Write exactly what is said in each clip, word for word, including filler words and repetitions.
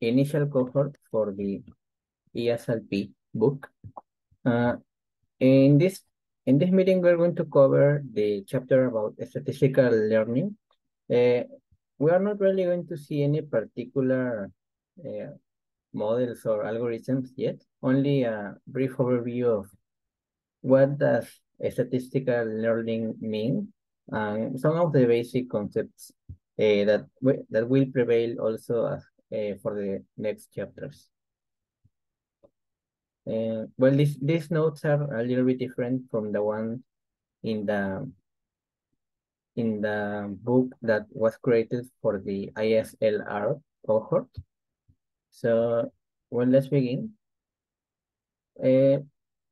initial cohort for the E S L P book. Uh, in this in this meeting, we're going to cover the chapter about statistical learning. Uh, we are not really going to see any particular uh, models or algorithms yet, only a brief overview of what does statistical learning mean, and some of the basic concepts uh, that, that will prevail also as, uh, for the next chapters. Uh, well, this, these notes are a little bit different from the one in the in the book that was created for the I S L R cohort. So, well, let's begin. Uh,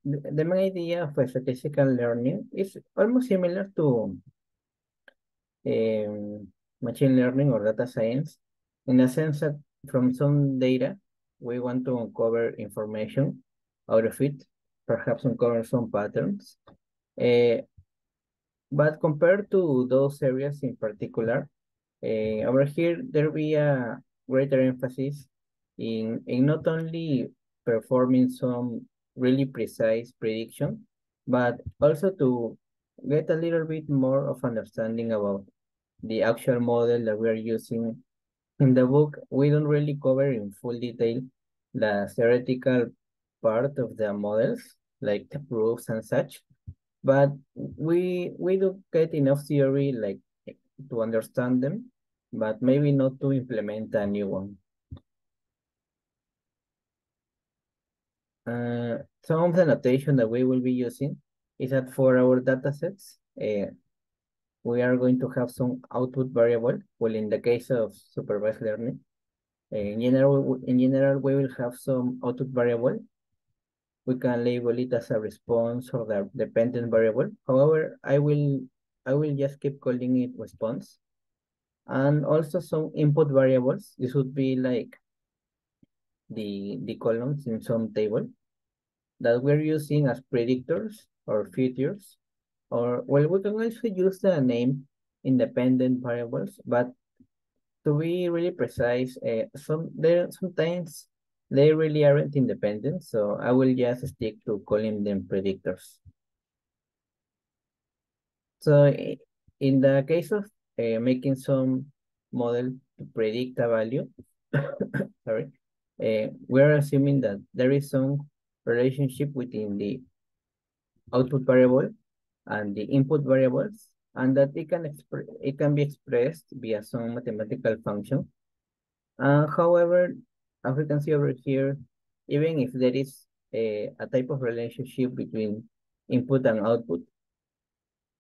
the, the main idea of statistical learning is almost similar to um, machine learning or data science, in the sense that from some data, we want to uncover information out of it, perhaps uncover some patterns. Uh, but compared to those areas in particular, uh, over here, there'll be a greater emphasis in, in not only performing some really precise prediction, but also to get a little bit more of understanding about the actual model that we are using. In the book, we don't really cover in full detail the theoretical part of the models, like the proofs and such, but we we do get enough theory like to understand them, but maybe not to implement a new one. Uh, some of the notation that we will be using is that for our datasets, uh, we are going to have some output variable. Well, in the case of supervised learning, uh, in general, in general, we will have some output variable. We can label it as a response or the dependent variable. However, I will I will just keep calling it response, and also some input variables. This would be like the the columns in some table that we're using as predictors or features, or well, we can also use the name independent variables. But to be really precise, uh, some there sometimes. They really aren't independent, so I will just stick to calling them predictors. So in the case of uh, making some model to predict a value, sorry, uh, we're assuming that there is some relationship within the output variable and the input variables, and that it can, it can be expressed via some mathematical function. Uh, however, as we can see over here, even if there is a, a type of relationship between input and output,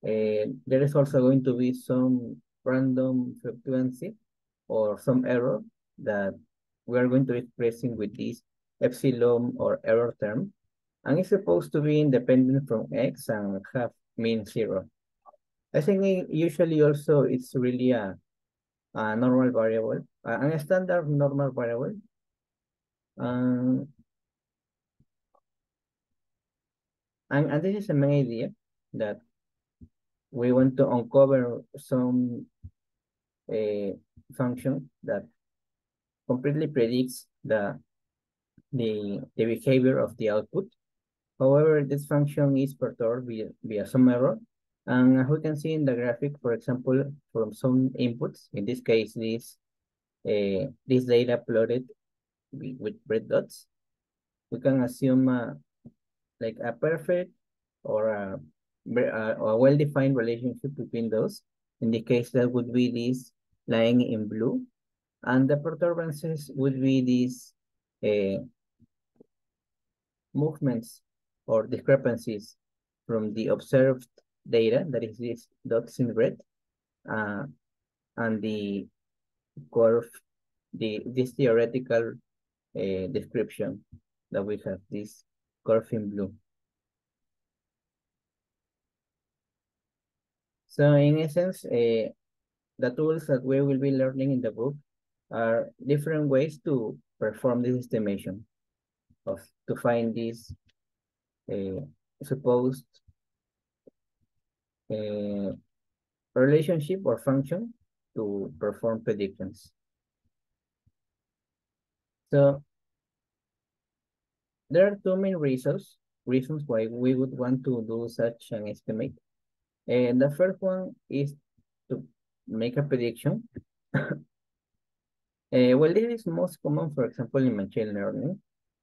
uh, there is also going to be some random fluctuancy or some error that we are going to be expressing with this epsilon or error term. And it's supposed to be independent from X and have mean zero. I think it usually also it's really a, a normal variable, a, a standard normal variable. Um, and, and this is the main idea, that we want to uncover some uh, function that completely predicts the, the, the behavior of the output. However, this function is perturbed via, via some error. And as we can see in the graphic, for example, from some inputs, in this case, this, uh, this data plotted with red dots, we can assume uh, like a perfect or a, a well-defined relationship between those. In the case, that would be this line in blue, and the perturbances would be these uh, movements or discrepancies from the observed data, that is these dots in red, uh, and the curve, the this theoretical Uh, description that we have, this curve in blue. So in essence, uh, the tools that we will be learning in the book are different ways to perform this estimation of to find this uh, supposed uh, relationship or function to perform predictions. So there are two main reasons reasons why we would want to do such an estimate. And the first one is to make a prediction. Uh, well, this is most common, for example, in machine learning.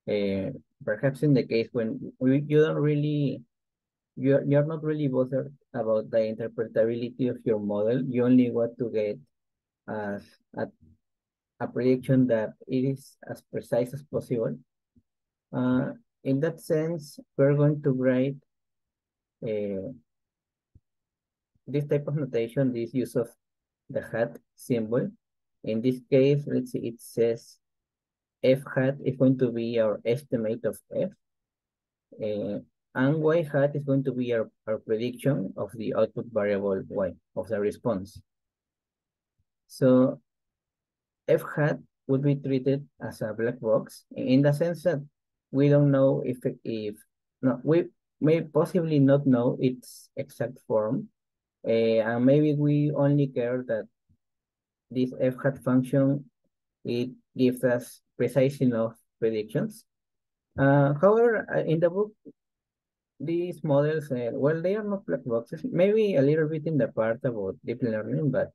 Uh, perhaps in the case when we, you don't really, you're you're not really bothered about the interpretability of your model. You only want to get as a, a prediction that it is as precise as possible. Uh, in that sense, we're going to write uh, this type of notation, this use of the hat symbol. In this case, let's see, it says f hat is going to be our estimate of f, uh, and y hat is going to be our, our prediction of the output variable y, of the response. So f hat would be treated as a black box in the sense that we don't know if, if no, we may possibly not know its exact form, uh, and maybe we only care that this f hat function, it gives us precise enough predictions. Uh, however, in the book, these models, uh, well, they are not black boxes, maybe a little bit in the part about deep learning, but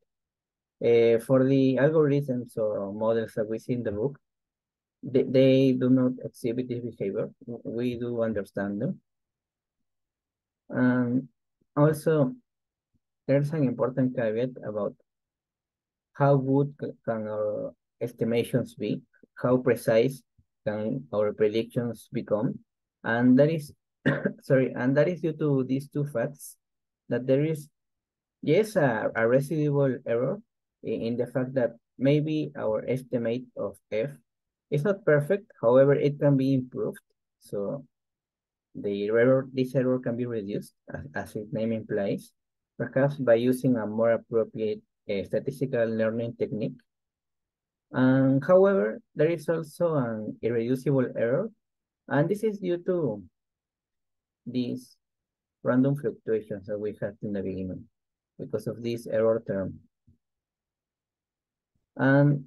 uh, for the algorithms or models that we see in the book, they, they do not exhibit this behavior. We do understand them. Um, also, there's an important caveat about how good can our estimations be? How precise can our predictions become? And that is, sorry, and that is due to these two facts, that there is, yes, a, a residual error in, in the fact that maybe our estimate of f is not perfect. However, it can be improved. So the error, this error can be reduced, as, as its name implies, perhaps by using a more appropriate a statistical learning technique. And however, there is also an irreducible error, and this is due to these random fluctuations that we had in the beginning because of this error term. And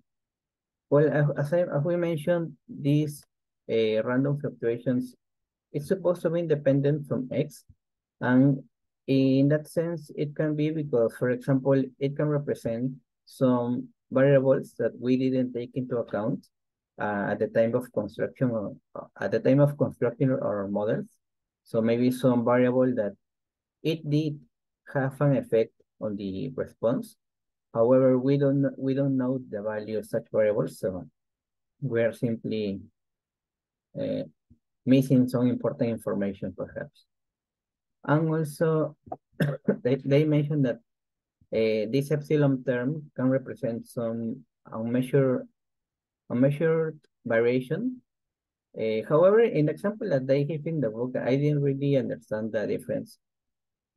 well, as, I, as we mentioned, these uh, random fluctuations, it's supposed to be independent from X, and in that sense, it can be because, for example, it can represent some variables that we didn't take into account uh, at the time of construction or at the time of constructing our models. So maybe some variable that it did have an effect on the response. However, we don't we don't know the value of such variables, so we are simply uh, missing some important information, perhaps. And also, they, they mentioned that uh, this epsilon term can represent some unmeasured, unmeasured variation. Uh, however, in the example that they give in the book, I didn't really understand the difference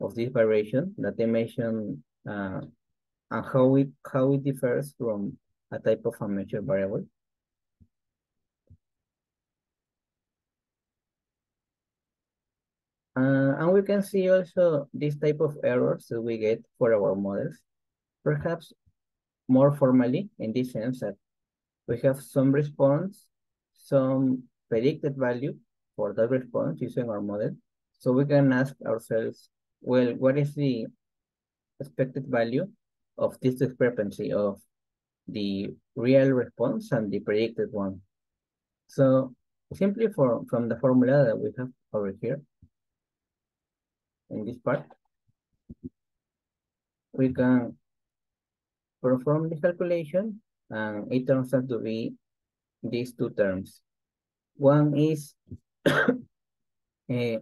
of this variation that they mentioned uh, and how it, how it differs from a type of unmeasured variable. Uh, and we can see also this type of errors that we get for our models, perhaps more formally in this sense that we have some response, some predicted value for that response using our model. So we can ask ourselves, well, what is the expected value of this discrepancy of the real response and the predicted one? So simply for, from the formula that we have over here, in this part, we can perform the calculation, and it turns out to be these two terms. One is a, the,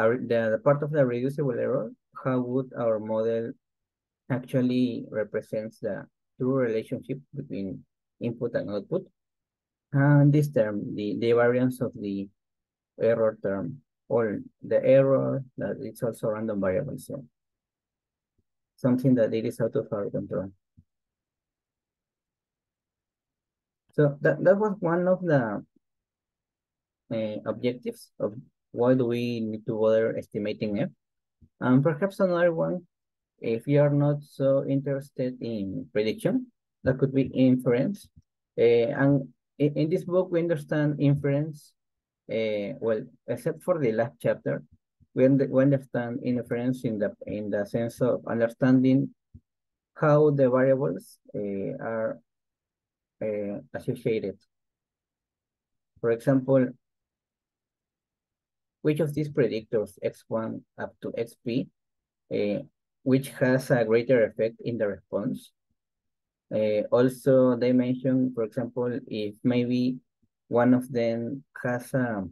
the part of the reducible error, how would our model actually represents the true relationship between input and output, and this term, the, the variance of the error term, or the error that it's also random variable, so something that it is out of our control. So that, that was one of the uh, objectives of why do we need to bother estimating F. And perhaps another one, if you are not so interested in prediction, that could be inference. Uh, and in, in this book, we understand inference. Uh, well, except for the last chapter, we, under, we understand inference in the in the sense of understanding how the variables uh, are uh, associated. For example, which of these predictors X one up to X P, uh, which has a greater effect in the response. Uh, also, they mentioned, for example, if maybe one of them has a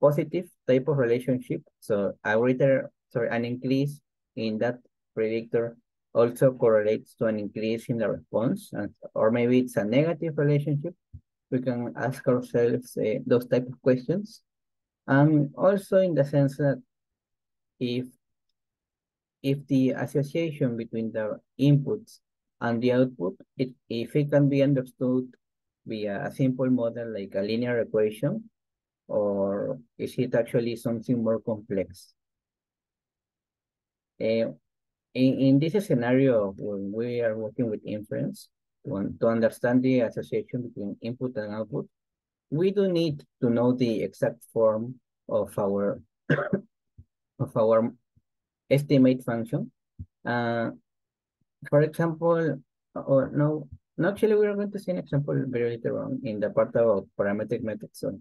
positive type of relationship, so a greater, sorry, an increase in that predictor also correlates to an increase in the response, and, or maybe it's a negative relationship. We can ask ourselves uh, those type of questions. And also in the sense that if, if the association between the inputs and the output, it, if it can be understood via a simple model like a linear equation, or is it actually something more complex? Uh, in, in this scenario, when we are working with inference, to understand the association between input and output, we do need to know the exact form of our of our estimate function. Uh, for example, or no, no, actually we are going to see an example very later on in the part about parametric methods. So,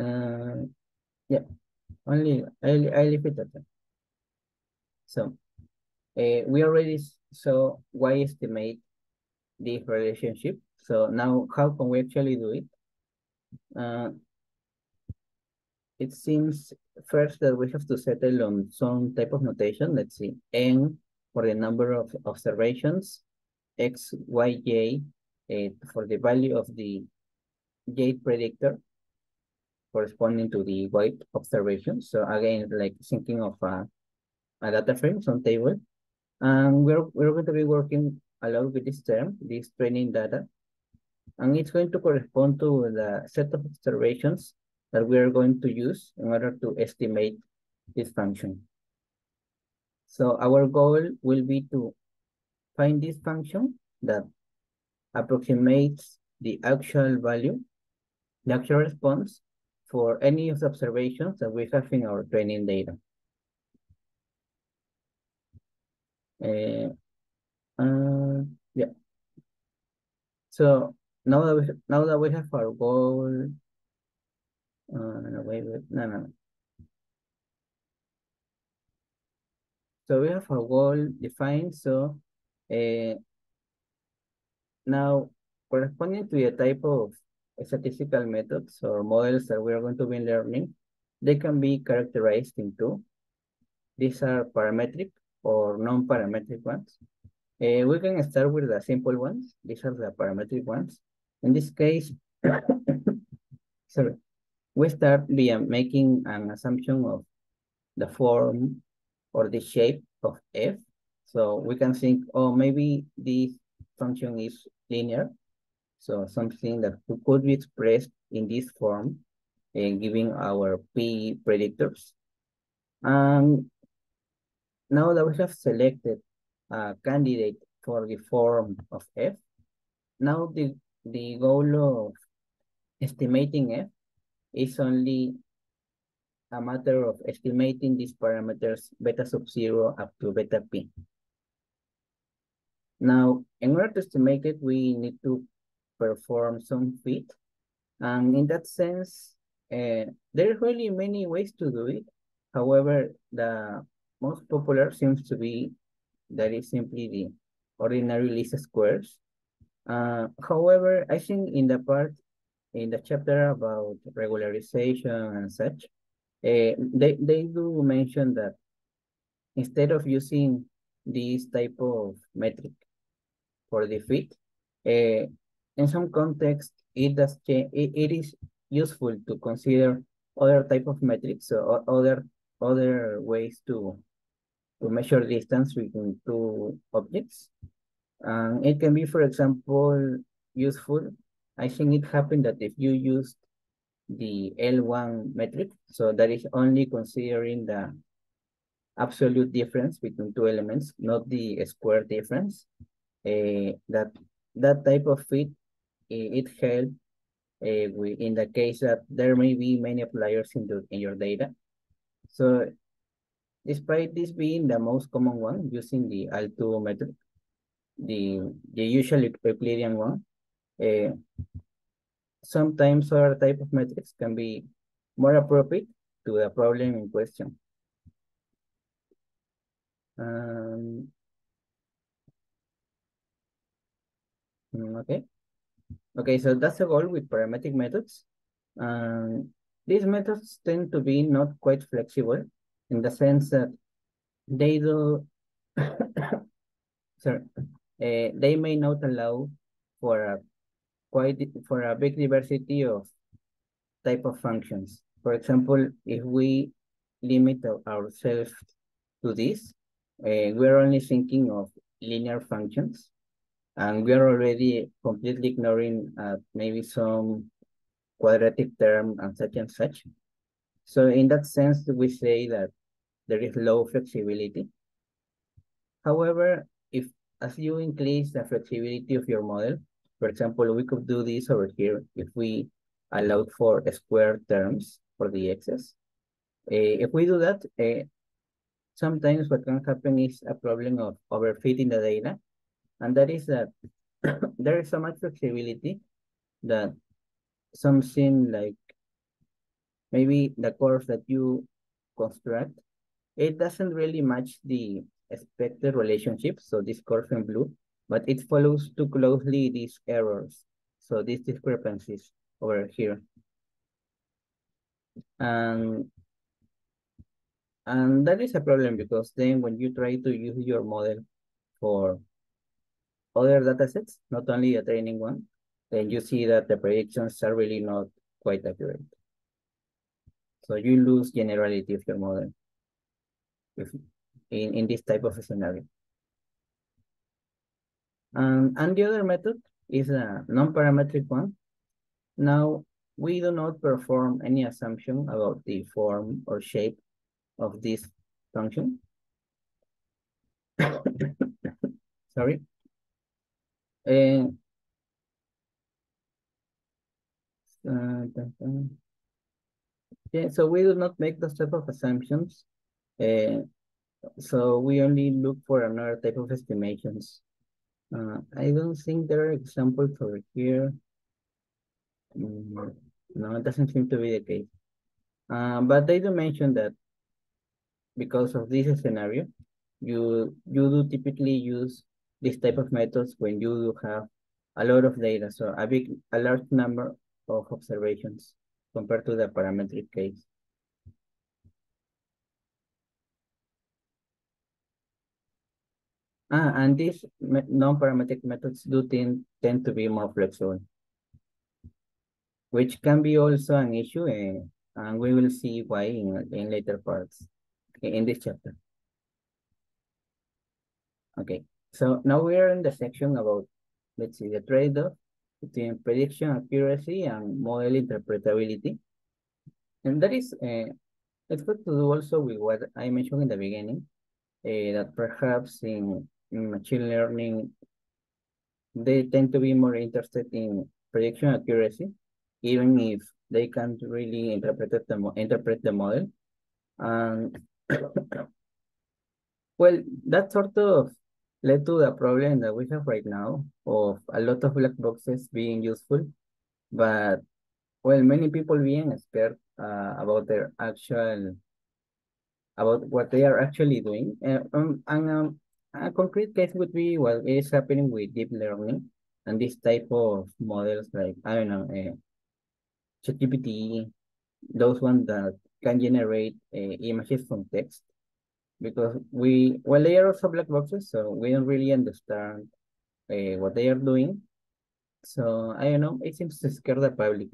uh, yeah, only I'll I'll leave it at that. So, uh, we already. So why estimate this relationship? So now how can we actually do it? Uh, it seems first that we have to settle on some type of notation. Let's see, N for the number of observations, X, Y, J uh, for the value of the J predictor corresponding to the Y observation. So again, like thinking of a, a data frame, some table. And we're, we're going to be working a lot with this term, this training data. And it's going to correspond to the set of observations that we are going to use in order to estimate this function. So our goal will be to find this function that approximates the actual value, the actual response for any of the observations that we have in our training data. Uh, uh, yeah. So now that we now that we have our goal, uh, no, wait, wait, no, no. So we have our goal defined. So, uh, now corresponding to the type of statistical methods or models that we are going to be learning, they can be characterized into. These are parametric or non-parametric ones. Uh, we can start with the simple ones. These are the parametric ones. In this case, sorry, we start via making an assumption of the form or the shape of f. So we can think, oh, maybe this function is linear. So something that could be expressed in this form and uh, giving our p predictors. And now that we have selected a candidate for the form of f, now the, the goal of estimating f is only a matter of estimating these parameters beta sub zero up to beta p. Now, in order to estimate it, we need to perform some fit. And in that sense, uh, there are really many ways to do it. However, the most popular seems to be that is simply the ordinary least squares. Uh, however, I think in the part, in the chapter about regularization and such, uh, they, they do mention that instead of using this type of metric for the fit, uh, in some context, it, does change, it, it is useful to consider other type of metrics or other, other ways to to measure distance between two objects. Um, it can be, for example, useful. I think it happened that if you used the L one metric, so that is only considering the absolute difference between two elements, not the square difference, uh, that, that type of fit it helps uh, in the case that there may be many outliers in, the, in your data. So despite this being the most common one using the L two method, the, the usual Euclidean one, uh, sometimes other type of metrics can be more appropriate to the problem in question. Um, okay. Okay, so that's the goal with parametric methods. Um, these methods tend to be not quite flexible in the sense that they do, sorry, uh, they may not allow for a quite for a big diversity of type of functions. For example, if we limit ourselves to this, uh, we're only thinking of linear functions, and we're already completely ignoring uh, maybe some quadratic term and such and such. So in that sense, we say that there is low flexibility. However, if as you increase the flexibility of your model, for example, we could do this over here if we allowed for square terms for the x's. Uh, if we do that, uh, sometimes what can happen is a problem of overfitting the data, and that is that there is so much flexibility that something like maybe the curve that you construct, it doesn't really match the expected relationship, so this curve in blue, but it follows too closely these errors, so these discrepancies over here. And, and that is a problem because then when you try to use your model for other datasets, not only the training one, then you see that the predictions are really not quite accurate. So you lose generality of your model if, in, in this type of a scenario. Um, and the other method is a non-parametric one. Now, we do not perform any assumption about the form or shape of this function. Sorry. Uh, yeah, so we do not make those type of assumptions. Uh, so we only look for another type of estimations. Uh, I don't think there are examples over here. No, it doesn't seem to be the case. Uh, but they do mention that because of this scenario, you you do typically use this type of methods when you do have a lot of data, so a big, a large number of observations compared to the parametric case. Ah, and these non-parametric methods do tend, tend to be more flexible, which can be also an issue, uh, and we will see why in, in later parts in this chapter. Okay, so now we are in the section about, let's see, the trade-off between prediction accuracy and model interpretability. And that is, uh, it's got to do also with what I mentioned in the beginning, uh, that perhaps in machine learning, they tend to be more interested in prediction accuracy, even if they can't really interpret the, interpret the model. And well, that sort of led to the problem that we have right now of a lot of black boxes being useful, but well, many people being scared uh, about their actual, about what they are actually doing. Uh, um, and um, a concrete case would be what is happening with deep learning and this type of models like, I don't know, uh, ChatGPT, those ones that can generate uh, images from text, because we, well, they are also black boxes, so we don't really understand uh, what they are doing. So I don't know, it seems to scare the public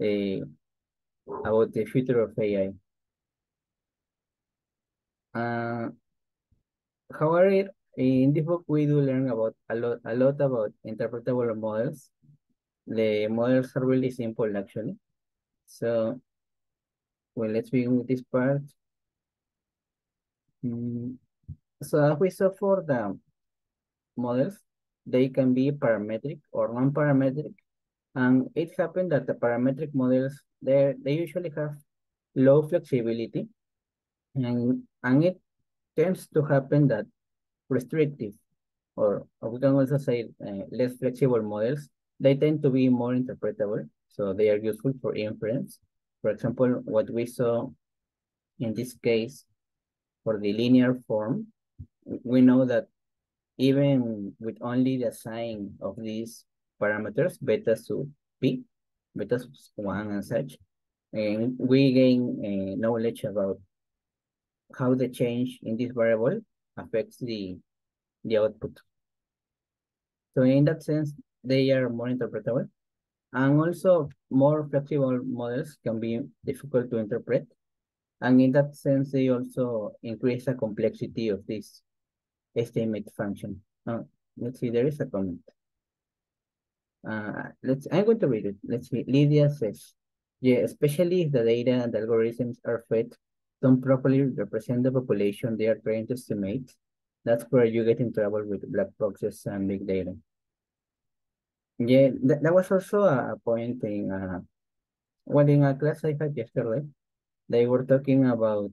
uh, about the future of A I. Uh, however, in this book, we do learn about a lot, a lot about interpretable models. The models are really simple, actually. So, well, let's begin with this part. Mm. So, as we saw for the models, they can be parametric or non-parametric, And it's happened that the parametric models, they they usually have low flexibility, and and it tends to happen that restrictive, or, or we can also say uh, less flexible models, they tend to be more interpretable, so they are useful for inference. For example, what we saw in this case for the linear form, we know that even with only the sign of these parameters, beta sub p, beta sub one and such, and we gain uh, knowledge about how the change in this variable affects the, the output. So in that sense, they are more interpretable. And also more flexible models can be difficult to interpret. And in that sense, they also increase the complexity of this estimate function. Uh, let's see, there is a comment. Uh, let's. I'm going to read it. Let's see. Lydia says, yeah, especially if the data and the algorithms are fed don't properly represent the population they are trying to estimate, that's where you get in trouble with black boxes and big data. Yeah, that, that was also a point in, uh, well, in a class I had yesterday. They were talking about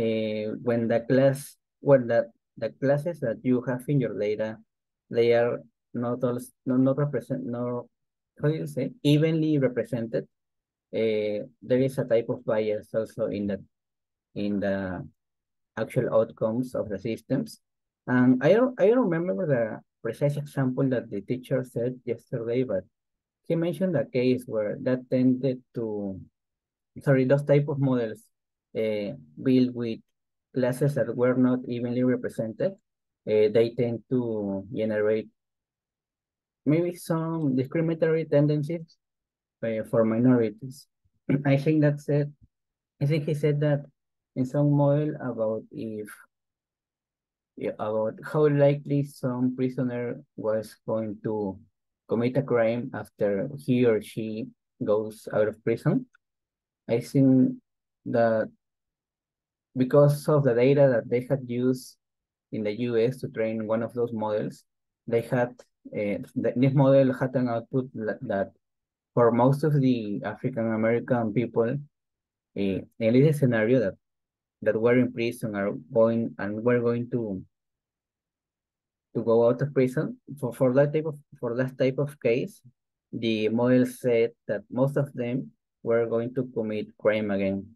uh, when the class, well, the, the classes that you have in your data, they are not all, not, not represent, no, how do you say, evenly represented. Uh, there is a type of bias also in the in the actual outcomes of the systems. And I don't, I don't remember the precise example that the teacher said yesterday, but he mentioned a case where that tended to, sorry, those type of models uh, built with classes that were not evenly represented, uh, they tend to generate maybe some discriminatory tendencies for minorities. I think that said, I think he said that in some model about if, about how likely some prisoner was going to commit a crime after he or she goes out of prison. I think that because of the data that they had used in the U S to train one of those models, they had, uh, the, this model had an output that for most of the African-American people, eh, in this scenario that, that were in prison are going and were going to to go out of prison. So for that type of for that type of case, the model said that most of them were going to commit crime again.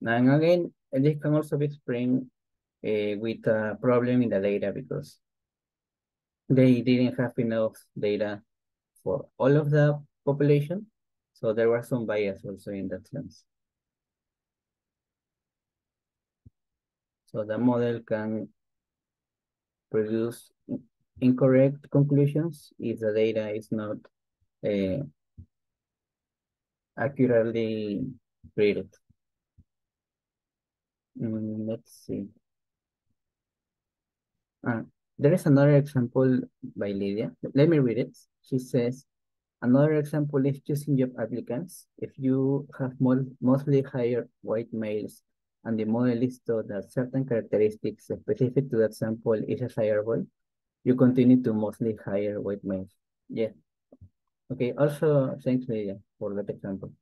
And again, this can also be explained eh, with a problem in the data because they didn't have enough data for all of the population. So there was some bias also in that sense. So the model can produce incorrect conclusions if the data is not uh, accurately treated. Mm, let's see. Ah, there is another example by Lydia. Let me read it. She says, another example is choosing job applicants. If you have mostly hired white males and the model is taught that certain characteristics specific to that sample is desirable, you continue to mostly hire white males. Yeah. Okay. Also, thanks, Lydia, for that example.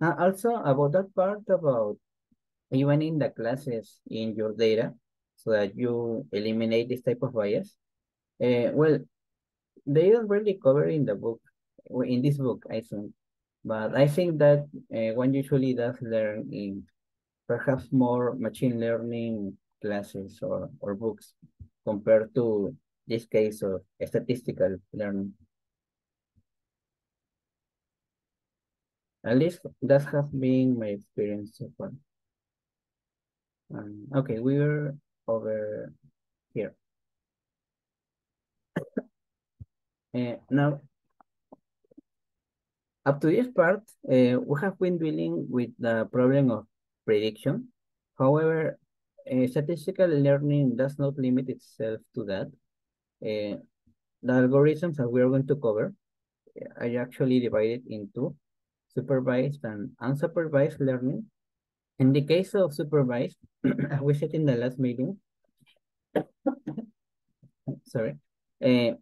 And also, about that part about even in the classes in your data, so that you eliminate this type of bias. Uh, well, they don't really cover in the book, in this book, I think. But I think that uh, one usually does learn in perhaps more machine learning classes or, or books compared to this case of statistical learning. At least that has been my experience so far. Um, okay, we're over here. Uh, now, up to this part, uh, we have been dealing with the problem of prediction. However, uh, statistical learning does not limit itself to that. Uh, the algorithms that we are going to cover are actually divided into supervised and unsupervised learning. In the case of supervised, as we said in the last meeting, sorry, uh,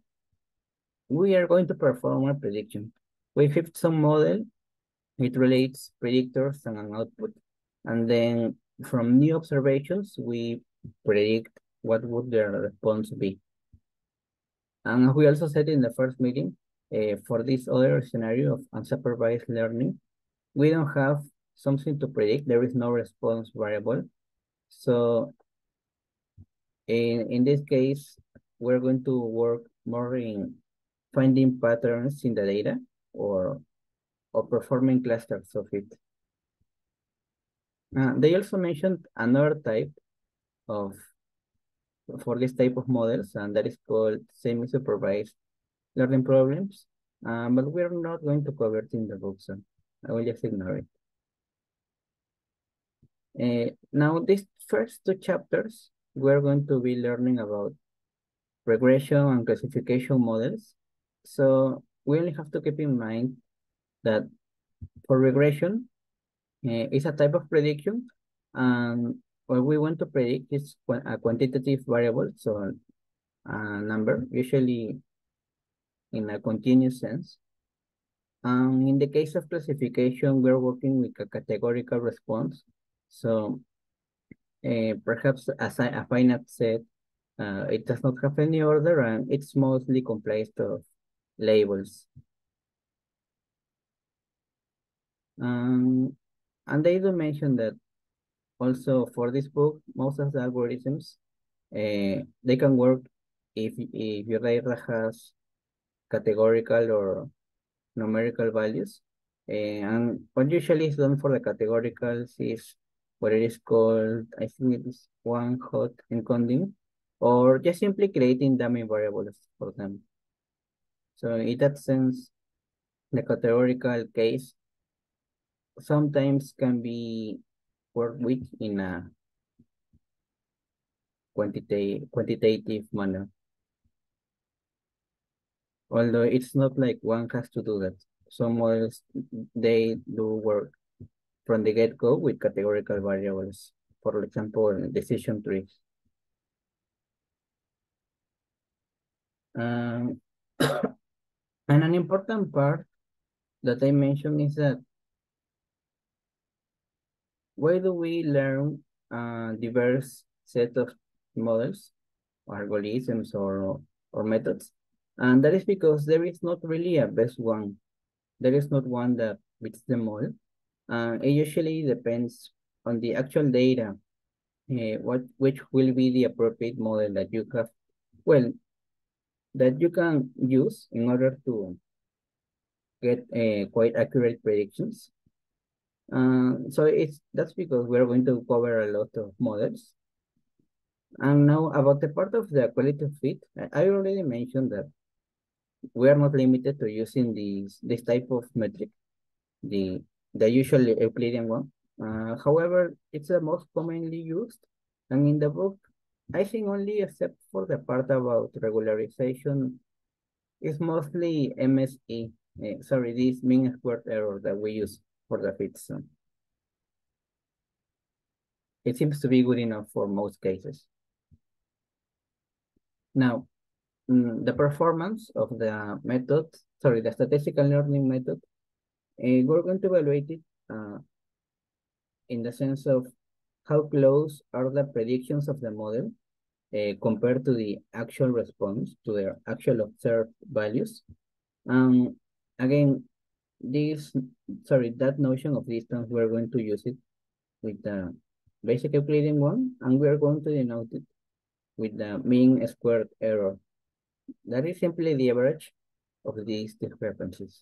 we are going to perform a prediction. We have some model, it relates predictors and an output. And then from new observations, we predict what would their response be. And we also said in the first meeting, uh, for this other scenario of unsupervised learning, we don't have something to predict. There is no response variable. So in, in this case, we're going to work more in finding patterns in the data or, or performing clusters of it. Uh, they also mentioned another type of, for this type of models, and that is called semi-supervised learning problems, um, but we're not going to cover it in the book, so I will just ignore it. Uh, now, these first two chapters, we're going to be learning about regression and classification models. So we only have to keep in mind that for regression, uh, it's a type of prediction, and what we want to predict is a quantitative variable, so a number, usually in a continuous sense. Um, in the case of classification, we're working with a categorical response. So uh, perhaps as a finite set, uh, it does not have any order, and it's mostly comprised of labels. Um, and they do mention that also for this book, most of the algorithms, uh, they can work if, if your data has categorical or numerical values. Uh, and what usually is done for the categoricals is what it is called, I think it is one hot encoding, or just simply creating dummy variables for them. So in that sense, the categorical case sometimes can be worked with in a quantitative quantitative manner. Although it's not like one has to do that. Some models, they do work from the get-go with categorical variables. For example, decision trees. Um, and an important part that I mentioned is that why do we learn a diverse set of models, algorithms, or, or methods? And that is because there is not really a best one. There is not one that beats them all. Uh, it usually depends on the actual data, uh, what which will be the appropriate model that you have, well, that you can use in order to get uh, quite accurate predictions. Um, so it's that's because we're going to cover a lot of models. And now about the part of the quality of fit, I already mentioned that we are not limited to using these this type of metric, the the usual Euclidean one. Uh, however, it's the most commonly used, and in the book, I think only except for the part about regularization, is mostly M S E. Uh, sorry, this mean squared error that we use for the fits. So it seems to be good enough for most cases. Now, the performance of the method, sorry, the statistical learning method, uh, we're going to evaluate it uh, in the sense of how close are the predictions of the model uh, compared to the actual response, to their actual observed values. Um, again, this, sorry, that notion of distance, we're going to use it with the basic Euclidean one, and we're going to denote it with the mean squared error. That is simply the average of these discrepancies.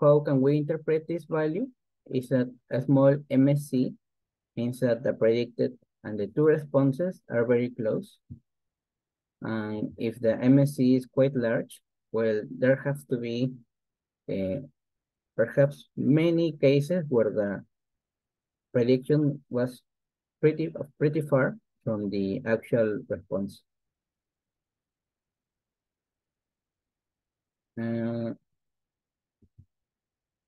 How can we interpret this value? Is that a small M S E means that the predicted and the two responses are very close. And if the M S E is quite large, well, there have to be uh, perhaps many cases where the prediction was pretty, pretty far from the actual response. Uh,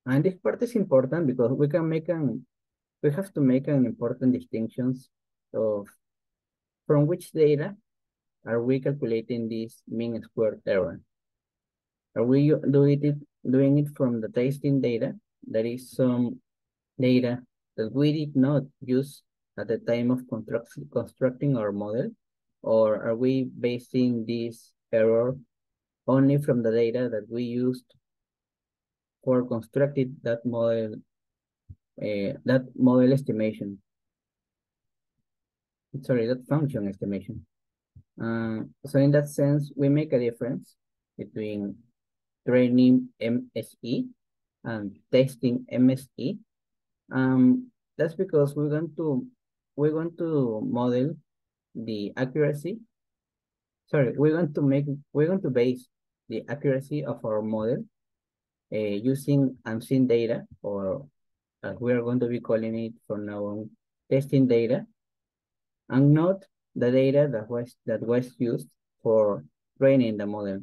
and this part is important because we can make an, we have to make an important distinctions of from which data Are we calculating this mean square error? Are we doing it, doing it from the testing data? That is some data that we did not use at the time of construct, constructing our model, or are we basing this error only from the data that we used for constructing that model, uh, that model estimation? Sorry, that function estimation. Uh, so in that sense, we make a difference between training M S E and testing M S E. Um, that's because we're going to we're going to model the accuracy. Sorry, we're going to make we're going to base the accuracy of our model uh, using unseen data, or as uh, we are going to be calling it from now on, testing data, and not the data that was that was used for training the model.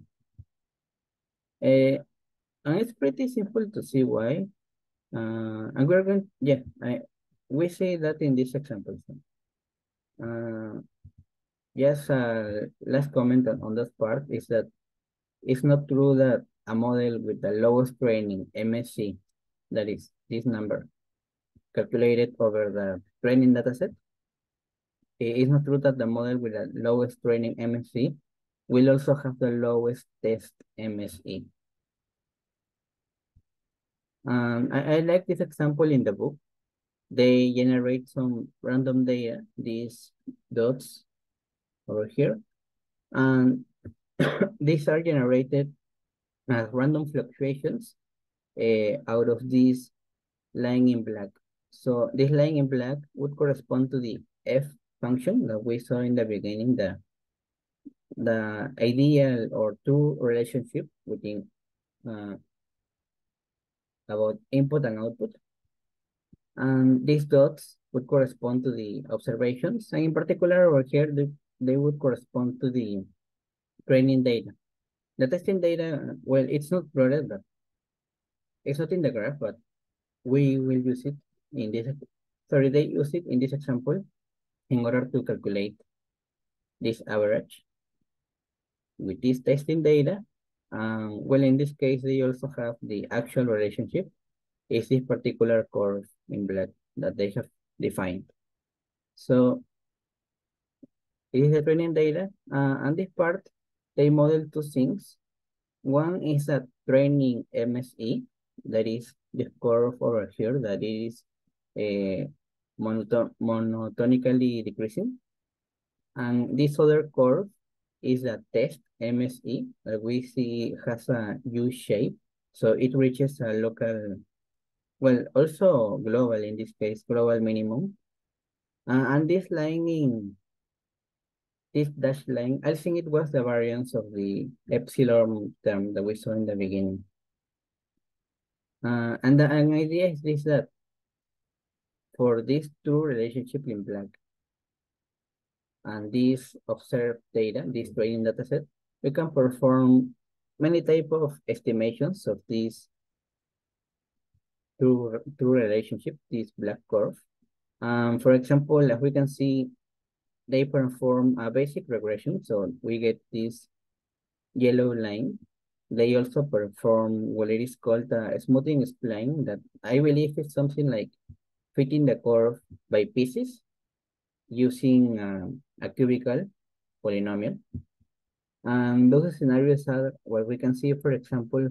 Uh, and it's pretty simple to see why. Uh, and we're going, yeah, I, we see that in this example. Uh, yes, uh, last comment on, on that part is that it's not true that a model with the lowest training M S E, that is this number, calculated over the training dataset, it's not true that the model with the lowest training M S E will also have the lowest test M S E. Um, I, I like this example in the book. They generate some random data, these dots over here, and these are generated as random fluctuations uh, out of this line in black. So this line in black would correspond to the F function that we saw in the beginning, the, the ideal or true relationship within uh, about input and output. And these dots would correspond to the observations. And in particular over here, they, they would correspond to the training data. The testing data, well, it's not plotted, but it's not in the graph, but we will use it in this, sorry, they use it in this example in order to calculate this average with this testing data. Um, well, in this case, they also have the actual relationship. Is this particular curve in black that they have defined. So it is the training data. Uh, and this part, they model two things. One is a training M S E, that is the curve over here, that is a monoton monotonically decreasing. And this other curve is a test M S E that we see has a U shape. So it reaches a local, well, also global in this case, global minimum. Uh, and this line in, this dashed line, I think it was the variance of the epsilon term that we saw in the beginning. Uh, and the an idea is this, that for these two relationship in black, and this observed data, this training dataset, we can perform many type of estimations of this true, true relationship, this black curve. Um, for example, as we can see, they perform a basic regression, so we get this yellow line. They also perform what it is called a smoothing spline, that I believe is something like fitting the curve by pieces using um, a cubical polynomial. And those scenarios are what we can see, for example,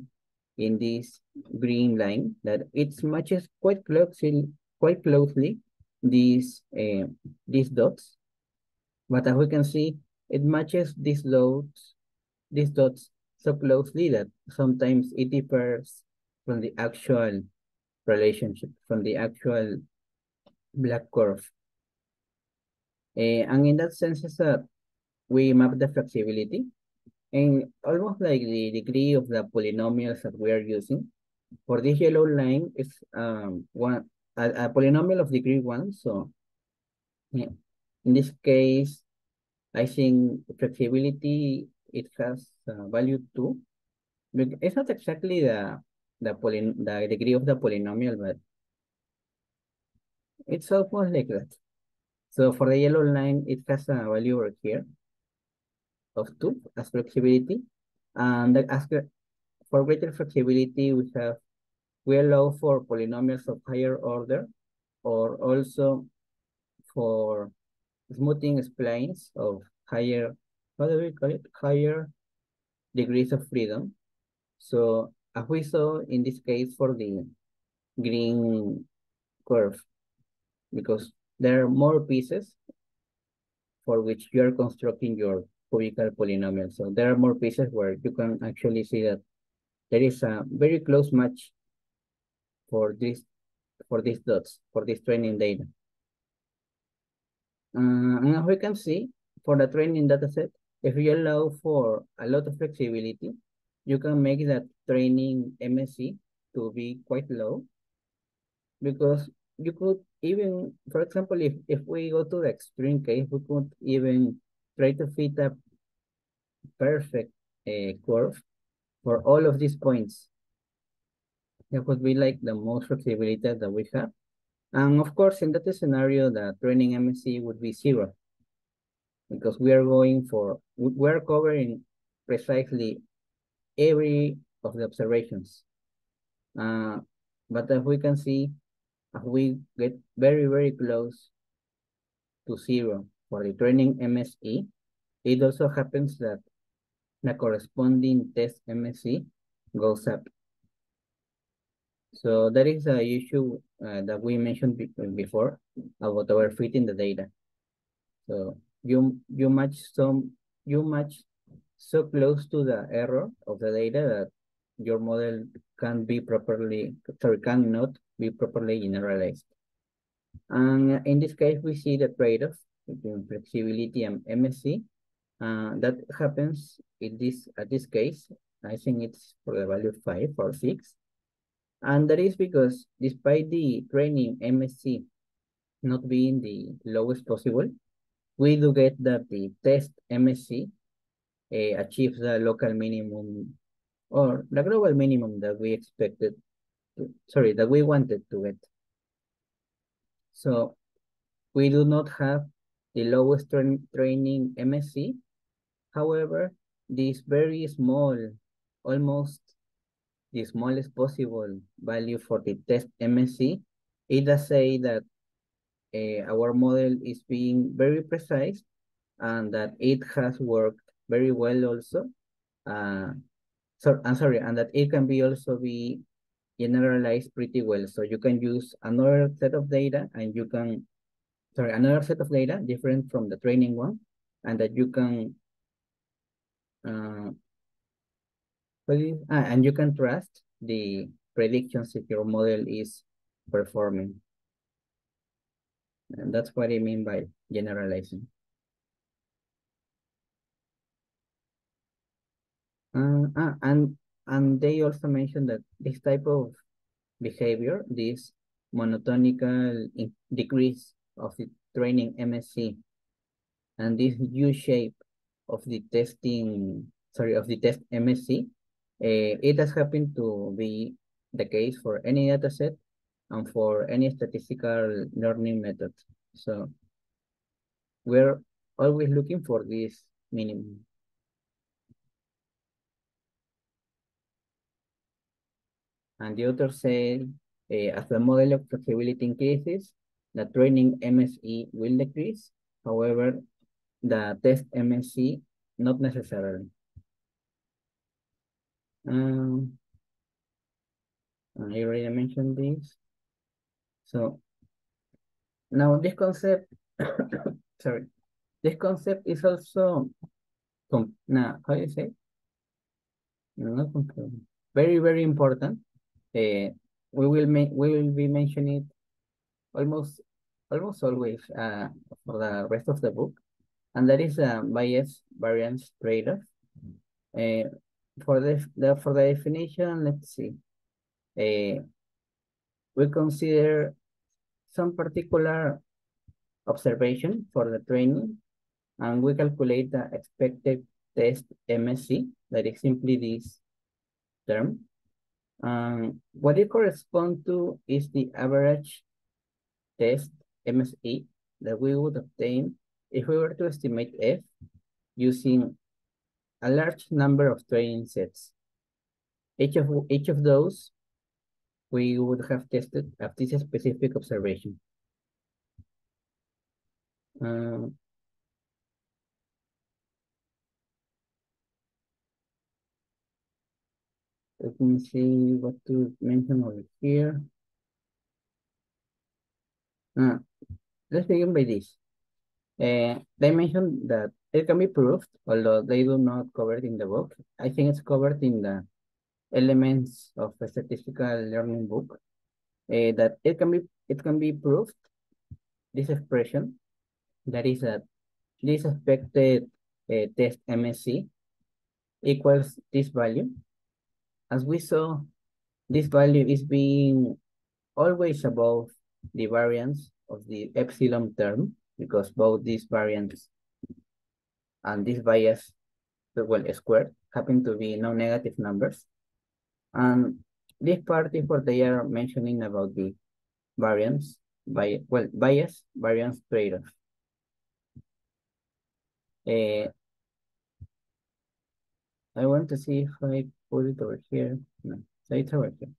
in this green line, that it matches quite closely, quite closely these uh, these dots. But as we can see, it matches these dots, these dots so closely that sometimes it differs from the actual relationship, from the actual black curve. Uh, and in that sense, is that we map the flexibility, and almost like the degree of the polynomials that we are using. For this yellow line, it's um one a, a polynomial of degree one. So yeah, in this case, I think flexibility it has uh, value two. It's not exactly the the poly the degree of the polynomial, but it's almost like that. So for the yellow line, it has a value over here. of two as flexibility. And the as for greater flexibility, we have we allow for polynomials of higher order, or also for smoothing splines of higher, what do we call it? Higher degrees of freedom. So as we saw in this case for the green curve, because there are more pieces for which you are constructing your cubical polynomial. So there are more pieces where you can actually see that there is a very close match for this, for these dots, for this training data. Uh, and as we can see, for the training dataset, if you allow for a lot of flexibility, you can make that training M S E to be quite low, because you could even, for example, if, if we go to the extreme case, we could even try to fit a perfect uh, curve for all of these points. That would be like the most flexibility that we have. And of course, in that scenario, the training M S E would be zero, because we are going for, we are covering precisely every of the observations. Uh, but as we can see, we get very, very close to zero for the training M S E. It also happens that the corresponding test M S E goes up. So that is the issue uh, that we mentioned be before about overfitting the data. So you you match some you match so close to the error of the data that your model can be properly sorry cannot be properly generalized. And in this case, we see the trade-off between flexibility and M S E. Uh, that happens in this at this case. I think it's for the value five or six. And that is because despite the training M S E not being the lowest possible, we do get that the test M S E uh, achieves the local minimum or the global minimum that we expected, to, sorry, that we wanted to get. So we do not have the lowest tra training M S E. However, this very small, almost the smallest possible value for the test M S E, it does say that uh, our model is being very precise and that it has worked very well also. Uh, so, I'm sorry, and that it can be also be generalized pretty well. So you can use another set of data and you can, sorry, another set of data different from the training one, and that you can, uh, Ah, and you can trust the predictions if your model is performing. And that's what I mean by generalizing. Uh, ah, and, and they also mentioned that this type of behavior, this monotonical decrease of the training M S E, and this U shape of the testing, sorry, of the test M S E, Uh, it has happened to be the case for any dataset and for any statistical learning method. So we're always looking for this minimum. And the author said, uh, as the model of flexibility increases, the training M S E will decrease. However, the test M S E, not necessarily. Um, I already mentioned this. So now this concept, sorry, this concept is also, now how do you say? Not very, very important. Uh, we will make, we will be mentioning it almost, almost always uh, for the rest of the book, and that is a bias variance trade-off. Uh, For the, the for the definition, let's see. Uh, we consider some particular observation for the training, and we calculate the expected test M S E, that is simply this term. Um, what it corresponds to is the average test M S E that we would obtain if we were to estimate F using a large number of training sets. Each of, each of those, we would have tested at this specific observation. Uh, let me see what to mention over here. Uh, let's begin by this. Uh, they mentioned that it can be proved, although they do not cover it in the book. I think it's covered in the elements of a statistical learning book, uh, that it can be it can be proved, this expression, that is that this expected uh, test M S E equals this value. As we saw, this value is being always above the variance of the epsilon term, because both these variance and this bias, well, squared, happen to be non-negative numbers. And this part is what they are mentioning about the variance, by well, bias, variance trade-off. Uh, I want to see if I put it over here. No, so it's over here.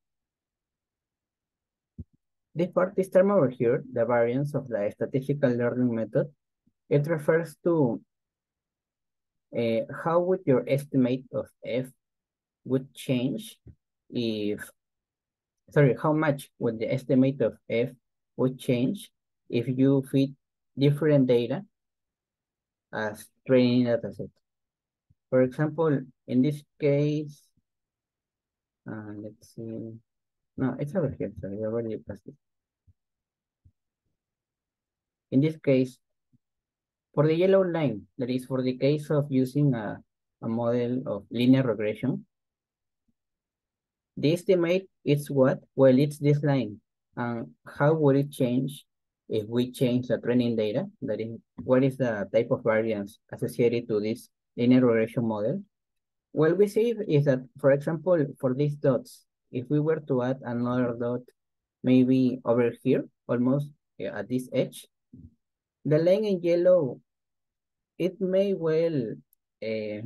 This part, this term over here, the variance of the statistical learning method, it refers to uh, how would your estimate of F would change if, sorry, how much would the estimate of F would change if you feed different data as training data set. For example, in this case, uh, let's see. No, it's over here, sorry, I already passed it. In this case, for the yellow line, that is for the case of using a, a model of linear regression, the estimate is what? Well, it's this line. Um, how would it change if we change the training data? That is, what is the type of variance associated to this linear regression model? What we see is that, for example, for these dots, if we were to add another dot, maybe over here, almost at this edge, the line in yellow, it may well uh,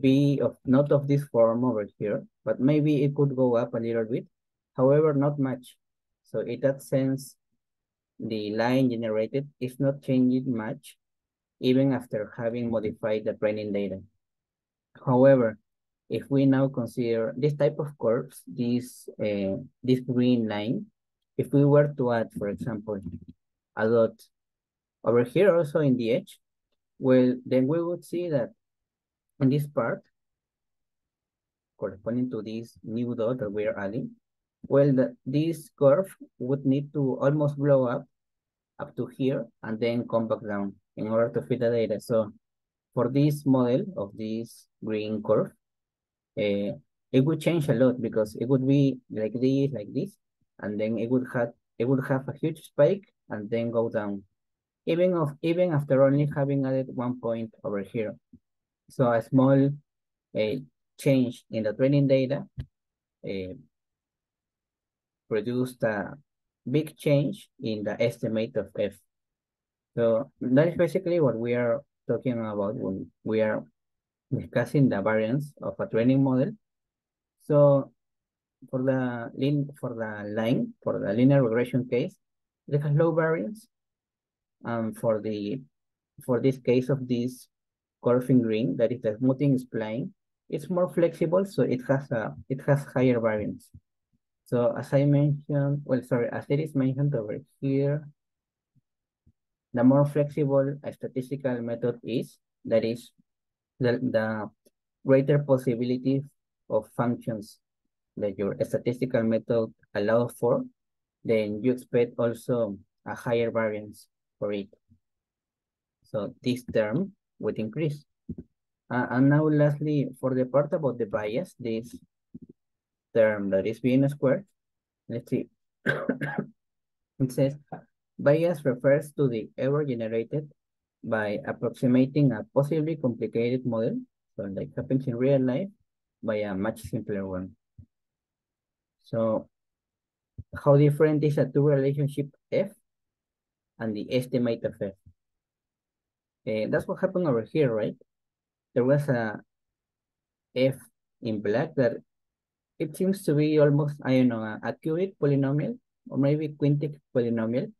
be of not of this form over here, but maybe it could go up a little bit, however, not much. So in that sense, the line generated is not changing much, even after having modified the training data. However, if we now consider this type of curves, this, uh, this green line, if we were to add, for example, a dot over here also in the edge, well, then we would see that in this part, corresponding to this new dot that we are adding, well, the, this curve would need to almost blow up, up to here, and then come back down in order to fit the data. So for this model of this green curve, Uh, it would change a lot, because it would be like this, like this, and then it would have it would have a huge spike and then go down, even of even after only having added one point over here. So a small uh, change in the training data uh, produced a big change in the estimate of F. So that is basically what we are talking about when we are discussing the variance of a training model. So for the lin for the line, for the linear regression case, it has low variance. Um for the for this case of this curve in green, that is the smoothing spline, it's more flexible, so it has a it has higher variance. So as I mentioned, well sorry, as it is mentioned over here, the more flexible a statistical method is, that is The, the greater possibility of functions that your statistical method allows for, then you expect also a higher variance for it. So this term would increase. Uh, and now lastly, for the part about the bias, this term that is being squared, let's see. It says, bias refers to the error generated by approximating a possibly complicated model, so like happens in real life, by a much simpler one. So how different is a two relationship F and the estimate of F? Uh, that's what happened over here, right? there was a f in black that it seems to be almost, I don't know, a cubic polynomial or maybe quintic polynomial.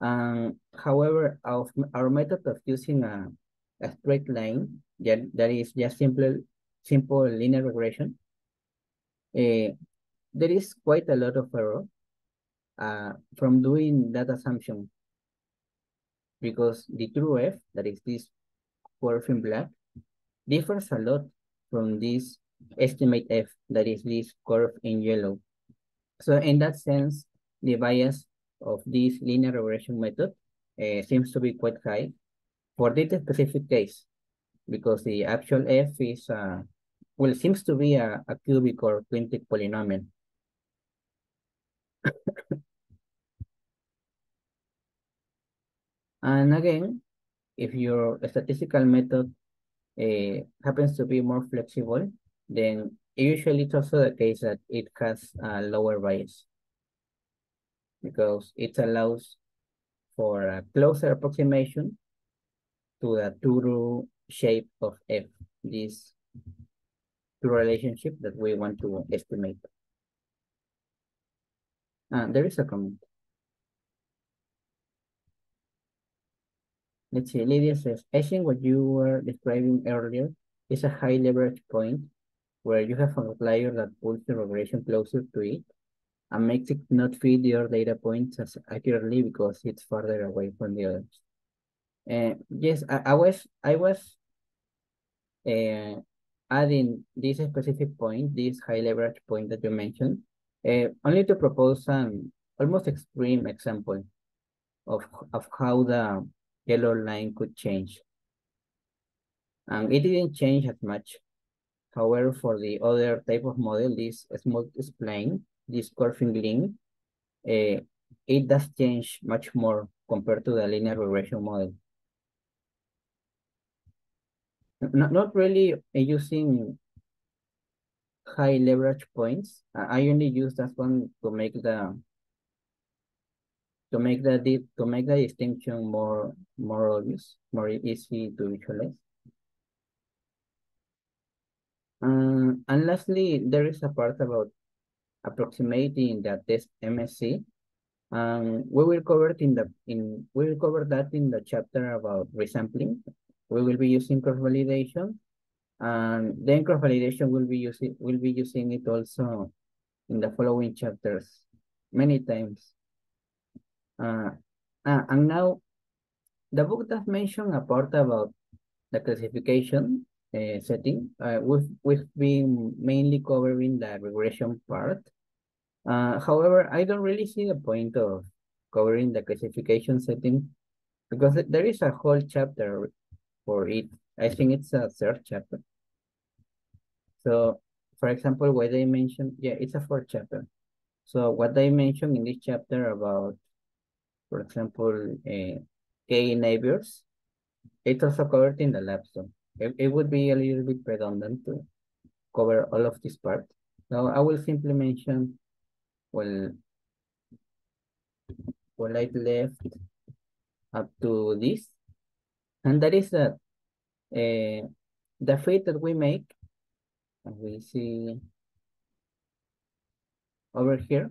Um, however, our, our method of using a, a straight line, yeah, that is just simple, simple linear regression, uh, there is quite a lot of error uh, from doing that assumption, because the true f, that is this curve in black, differs a lot from this estimate f, that is this curve in yellow. So in that sense, the bias of this linear regression method uh, seems to be quite high for this specific case, because the actual f is, uh, well, seems to be a, a cubic or quintic polynomial. And again, if your statistical method uh, happens to be more flexible, then usually it's also the case that it has a lower bias, because it allows for a closer approximation to the true shape of f, this true relationship that we want to estimate. Uh, there is a comment. Let's see, Lydia says, I think what you were describing earlier is a high leverage point where you have an outlier that pulls the regression closer to it and makes it not feed your data points as accurately because it's farther away from the others. Uh, yes, I, I was, I was uh, adding this specific point, this high leverage point that you mentioned, uh, only to propose an almost extreme example of, of how the yellow line could change. And it didn't change as much. However, for the other type of model, this small spline, this curve in green, uh, it does change much more compared to the linear regression model. Not, not really using high leverage points. I only use that one to make the to make the to make the distinction more more obvious, more easy to visualize. Uh, and lastly, there is a part about approximating the test M S E. Um, we will cover it in the in we will cover that in the chapter about resampling. We will be using cross validation, and then cross validation will be using will be using it also in the following chapters many times. Uh, ah, and now the book does mention a part about the classification Uh, setting. Uh, we've, we've been mainly covering the regression part. Uh, however, I don't really see the point of covering the classification setting, because there is a whole chapter for it. I think it's a third chapter. So, for example, what they mentioned, yeah, it's a fourth chapter. So what they mentioned in this chapter about, for example, uh, k-neighbors, it's also covered in the lab. So It, it would be a little bit redundant to cover all of this part. So I will simply mention, well, what I left up to this. And that is that uh, the fit that we make, and we see over here,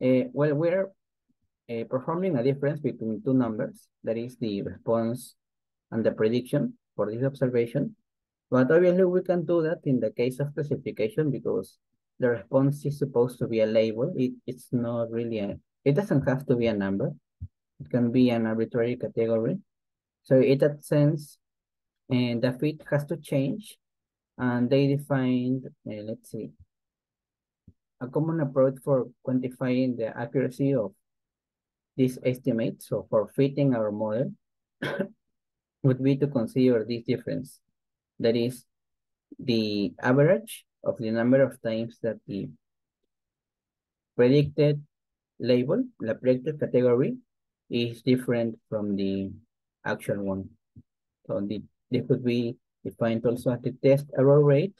uh, well, we're uh, performing a difference between two numbers, that is the response and the prediction for this observation, but obviously we can do that in the case of classification because the response is supposed to be a label. It, it's not really a, it doesn't have to be a number. It can be an arbitrary category. So in that sense, and the fit has to change, and they defined, uh, let's see, a common approach for quantifying the accuracy of these estimates, so for fitting our model, would be to consider this difference, that is the average of the number of times that the predicted label, the predicted category, is different from the actual one. So the, they could be defined also as the test error rate,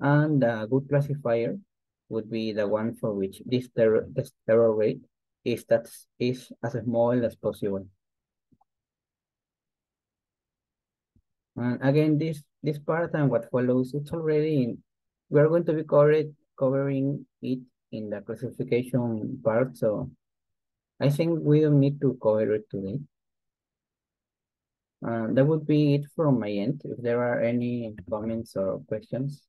and a good classifier would be the one for which this test error rate is, that is as small as possible. And again, this This part and what follows, it's already in, we are going to be covered, covering it in the classification part, so I think we don't need to cover it today. Uh, that would be it from my end. If there are any comments or questions.